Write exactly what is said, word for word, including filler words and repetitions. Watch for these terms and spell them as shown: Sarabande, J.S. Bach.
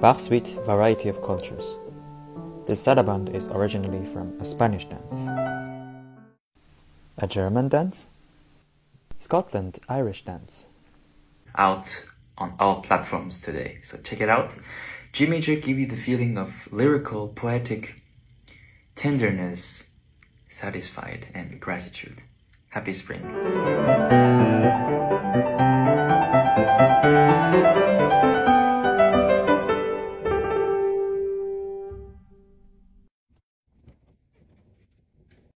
Bach's sweet variety of cultures. The Sarabande is originally from a Spanish dance, a German dance, Scotland Irish dance. Out on all platforms today, so check it out. G major gives you the feeling of lyrical, poetic tenderness, satisfied, and gratitude. Happy spring.